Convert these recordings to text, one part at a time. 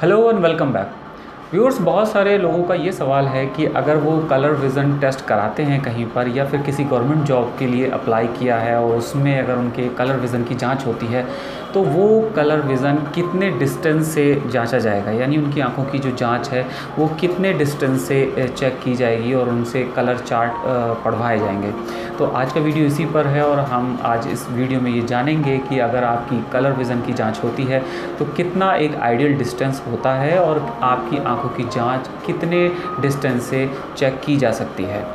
Hello and welcome back viewers. बहुत सारे लोगों का ये सवाल है कि अगर वो कलर विज़न टेस्ट कराते हैं कहीं पर या फिर किसी गवर्नमेंट जॉब के लिए अप्लाई किया है और उसमें अगर उनके कलर विज़न की जांच होती है तो वो कलर विज़न कितने डिस्टेंस से जांचा जाएगा, यानी उनकी आंखों की जो जांच है वो कितने डिस्टेंस से चेक की जाएगी और उनसे कलर चार्ट पढ़वाए जाएंगे। तो आज का वीडियो इसी पर है और हम आज इस वीडियो में ये जानेंगे कि अगर आपकी कलर विज़न की जांच होती है तो कितना एक आइडियल डिस्टेंस होता है और आपकी आंखों की जांच कितने डिस्टेंस से चेक की जा सकती है।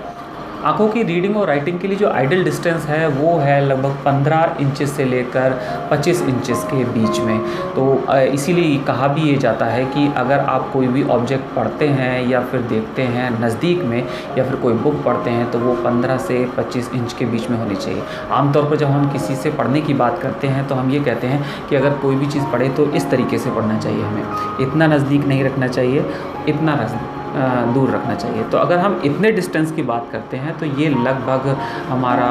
आंखों की रीडिंग और राइटिंग के लिए जो आइडियल डिस्टेंस है वो है लगभग 15 इंचेस से लेकर 25 इंचेस के बीच में। तो इसीलिए कहा भी ये जाता है कि अगर आप कोई भी ऑब्जेक्ट पढ़ते हैं या फिर देखते हैं नज़दीक में या फिर कोई बुक पढ़ते हैं तो वो 15 से 25 इंच के बीच में होनी चाहिए। आमतौर पर जब हम किसी से पढ़ने की बात करते हैं तो हम ये कहते हैं कि अगर कोई भी चीज़ पढ़े तो इस तरीके से पढ़ना चाहिए, हमें इतना नज़दीक नहीं रखना चाहिए, इतना दूर रखना चाहिए। तो अगर हम इतने डिस्टेंस की बात करते हैं तो ये लगभग हमारा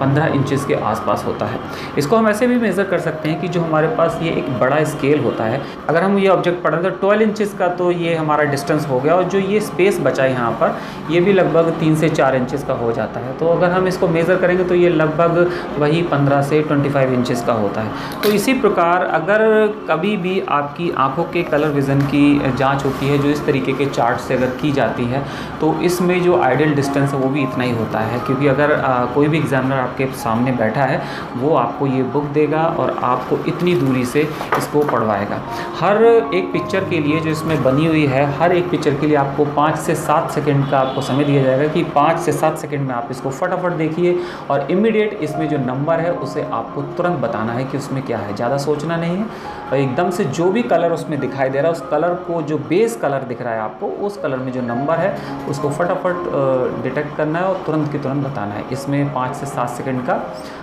15 इंचेस के आसपास होता है। इसको हम ऐसे भी मेज़र कर सकते हैं कि जो हमारे पास ये एक बड़ा स्केल होता है, अगर हम ये ऑब्जेक्ट पढ़ें तो 12 इंचेस का तो ये हमारा डिस्टेंस हो गया और जो ये स्पेस बचा यहाँ पर ये भी लगभग 3 से 4 इंचेस का हो जाता है। तो अगर हम इसको मेज़र करेंगे तो ये लगभग वही 15 से 25 इंचेस का होता है। तो इसी प्रकार अगर कभी भी आपकी आँखों के कलर विज़न की जाँच होती है जो इस तरीके के चार्ट से अगर की जाती है तो इसमें जो आइडियल डिस्टेंस है वो भी इतना ही होता है, क्योंकि अगर कोई भी एग्जामिनर आपके सामने बैठा है वो आपको ये बुक देगा और आपको इतनी दूरी से इसको पढ़वाएगा। हर एक पिक्चर के लिए जो इसमें बनी हुई है, हर एक पिक्चर के लिए आपको 5 से 7 सेकंड का आपको समय दिया जाएगा कि 5 से 7 सेकंड में आप इसको फटाफट देखिए और इमीडिएट इसमें जो नंबर है उसे आपको तुरंत बताना है कि उसमें क्या है। ज़्यादा सोचना नहीं है और एकदम से जो भी कलर उसमें दिखाई दे रहा है उस कलर को, जो बेस कलर दिख रहा है आपको उस कलर में जो नंबर है उसको फटाफट डिटेक्ट करना है और तुरंत की तुरंत बताना है। इसमें 5 से 7 सेकंड का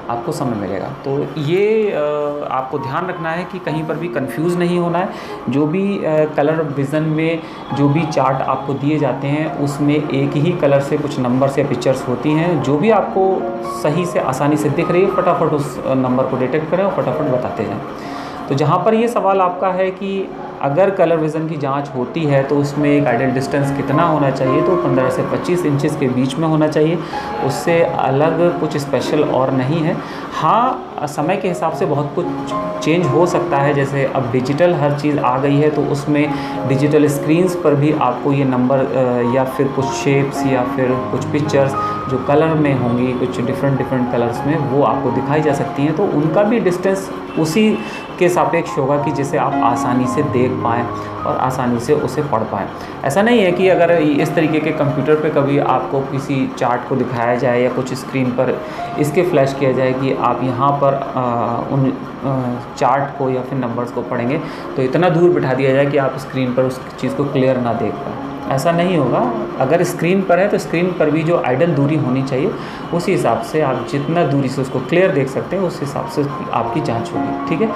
आपको समय मिलेगा। तो ये आपको ध्यान रखना है कि कहीं पर भी कंफ्यूज नहीं होना है। जो भी कलर विज़न में जो भी चार्ट आपको दिए जाते हैं उसमें एक ही कलर से कुछ नंबर्स या पिक्चर्स होती हैं, जो भी आपको सही से आसानी से दिख रही है फटाफट उस नंबर को डिटेक्ट करें और फटाफट बताते जाएँ। तो जहाँ पर ये सवाल आपका है कि अगर कलर विज़न की जांच होती है तो उसमें एक आइडियल डिस्टेंस कितना होना चाहिए, तो 15 से 25 इंचेस के बीच में होना चाहिए, उससे अलग कुछ स्पेशल और नहीं है। हाँ, समय के हिसाब से बहुत कुछ चेंज हो सकता है, जैसे अब डिजिटल हर चीज़ आ गई है तो उसमें डिजिटल स्क्रीन्स पर भी आपको ये नंबर या फिर कुछ शेप्स या फिर कुछ पिक्चर्स जो कलर में होंगी, कुछ डिफरेंट कलर्स में, वो आपको दिखाई जा सकती हैं। तो उनका भी डिस्टेंस उसी के सापेक्ष होगा कि जिसे आप आसानी से देख पाएँ और आसानी से उसे पढ़ पाएँ। ऐसा नहीं है कि अगर इस तरीके के कंप्यूटर पे कभी आपको किसी चार्ट को दिखाया जाए या कुछ स्क्रीन पर इसके फ्लैश किया जाए कि आप यहाँ पर चार्ट को या फिर नंबर्स को पढ़ेंगे तो इतना दूर बिठा दिया जाए कि आप स्क्रीन पर उस चीज़ को क्लियर ना देख पाएँ, ऐसा नहीं होगा। अगर स्क्रीन पर है तो स्क्रीन पर भी जो आइडियल दूरी होनी चाहिए उसी हिसाब से आप जितना दूरी से उसको क्लियर देख सकते हैं उस हिसाब से आपकी जांच होगी, ठीक है।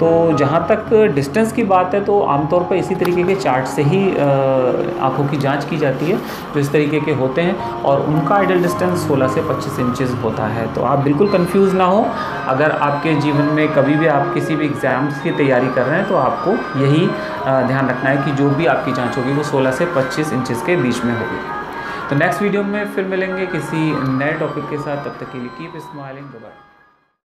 तो जहाँ तक डिस्टेंस की बात है तो आमतौर पर इसी तरीके के चार्ट से ही आँखों की जांच की जाती है जो इस तरीके के होते हैं और उनका आइडियल डिस्टेंस 16 से 25 इंचेस होता है। तो आप बिल्कुल कन्फ्यूज़ ना हो। अगर आपके जीवन में कभी भी आप किसी भी एग्ज़ाम्स की तैयारी कर रहे हैं तो आपको यही ध्यान रखना है कि जो भी आपकी जाँच होगी वो 16 से 25 इंचेस के बीच में होगी। तो नेक्स्ट वीडियो में फिर मिलेंगे किसी नए टॉपिक के साथ। तब तक के लिए कीप स्माइलिंग, बाय।